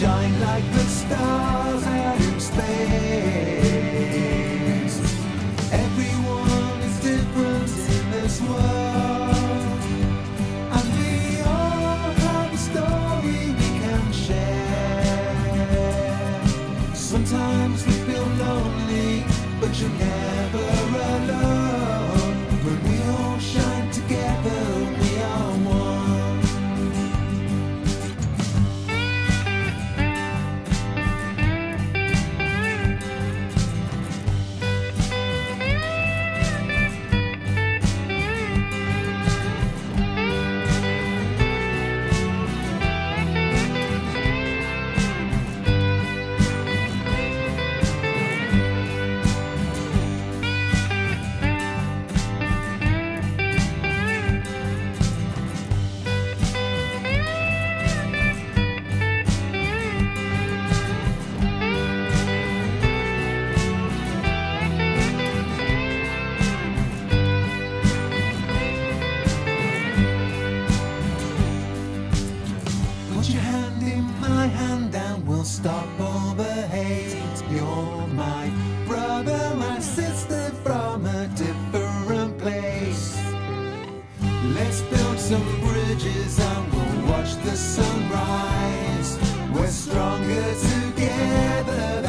Shine like the stars out in space. Everyone is different in this world, and we all have a story we can share. Sometimes we feel lonely, but you're never alone. When we all shine together, we are one. Stop all the hate. You're my brother, my sister from a different place. Let's build some bridges and we'll watch the sunrise. We're stronger together.